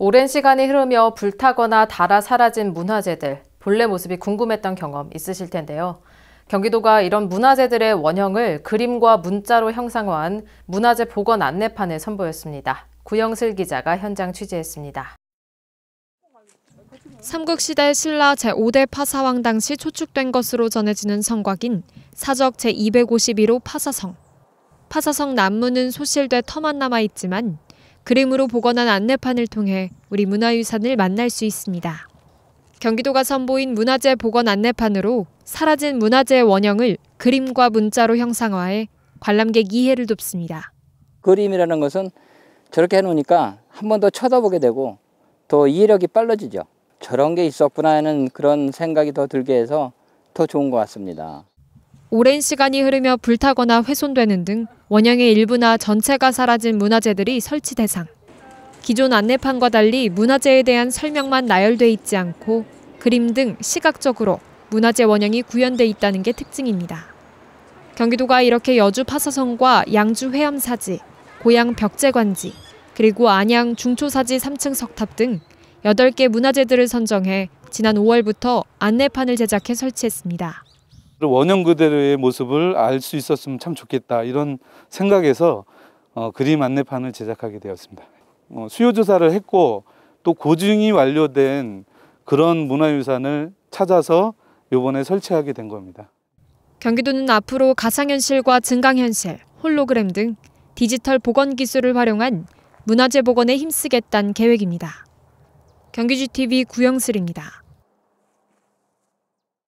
오랜 시간이 흐르며 불타거나 닳아 사라진 문화재들, 본래 모습이 궁금했던 경험 있으실 텐데요. 경기도가 이런 문화재들의 원형을 그림과 문자로 형상화한 문화재 복원 안내판을 선보였습니다. 구영슬 기자가 현장 취재했습니다. 삼국시대 신라 제5대 파사왕 당시 초축된 것으로 전해지는 성곽인 사적 제251호 파사성. 파사성 남문은 소실돼 터만 남아있지만 그림으로 복원한 안내판을 통해 우리 문화유산을 만날 수 있습니다. 경기도가 선보인 문화재 복원 안내판으로 사라진 문화재의 원형을 그림과 문자로 형상화해 관람객 이해를 돕습니다. 그림이라는 것은 저렇게 해놓으니까 한 번 더 쳐다보게 되고 더 이해력이 빨라지죠. 저런 게 있었구나 하는 그런 생각이 더 들게 해서 더 좋은 것 같습니다. 오랜 시간이 흐르며 불타거나 훼손되는 등 원형의 일부나 전체가 사라진 문화재들이 설치 대상. 기존 안내판과 달리 문화재에 대한 설명만 나열돼 있지 않고 그림 등 시각적으로 문화재 원형이 구현돼 있다는 게 특징입니다. 경기도가 이렇게 여주 파사성과 양주 회암사지, 고양 벽제관지, 그리고 안양 중초사지 3층 석탑 등 8개 문화재들을 선정해 지난 5월부터 안내판을 제작해 설치했습니다. 원형 그대로의 모습을 알 수 있었으면 참 좋겠다, 이런 생각에서 그림 안내판을 제작하게 되었습니다. 수요 조사를 했고 또 고증이 완료된 그런 문화유산을 찾아서 이번에 설치하게 된 겁니다. 경기도는 앞으로 가상현실과 증강현실, 홀로그램 등 디지털 복원 기술을 활용한 문화재 복원에 힘쓰겠다는 계획입니다. 경기GTV 구영슬입니다.